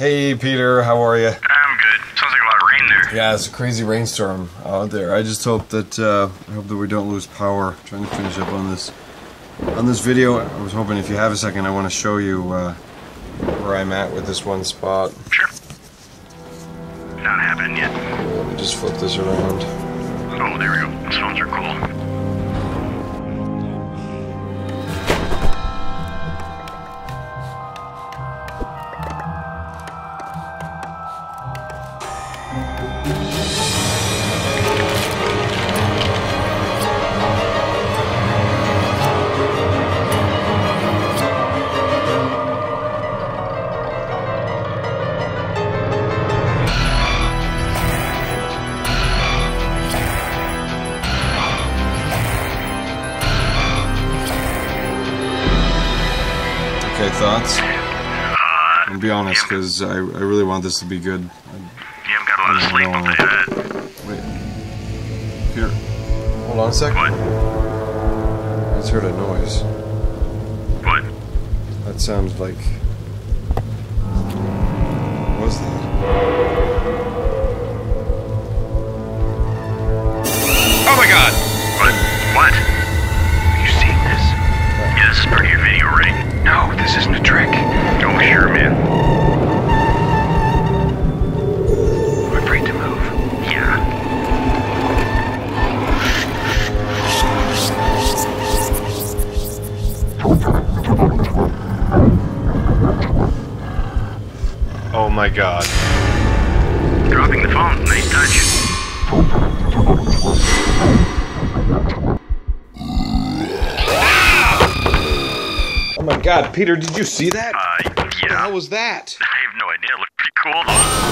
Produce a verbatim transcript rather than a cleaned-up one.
Hey, Peter, how are you? I'm good. Sounds like a lot of rain there. Yeah, it's a crazy rainstorm out there. I just hope that uh, I hope that we don't lose power. I'm trying to finish up on this on this video. I was hoping if you have a second, I want to show you uh, where I'm at with this one spot. Sure. Not happening yet. Let me just flip this around. Oh, there we go. Those phones are cool. Thoughts? Uh, be honest, because I, I really want this to be good. You haven't got a lot of sleep all day. Wait. Peter, hold on a second. What? I just heard a noise. What? That sounds like... What was that? Oh my god! What? What? Have you seen this? Yeah, this is part of your video, right? No, this isn't a trick. Oh, sure, man. I'm afraid to move. Yeah. Oh my god. Dropping the phone. Nice touch. Oh my god, Peter, did you see that? Uh, yeah. What the hell was that? I have no idea. It looked pretty cool, though.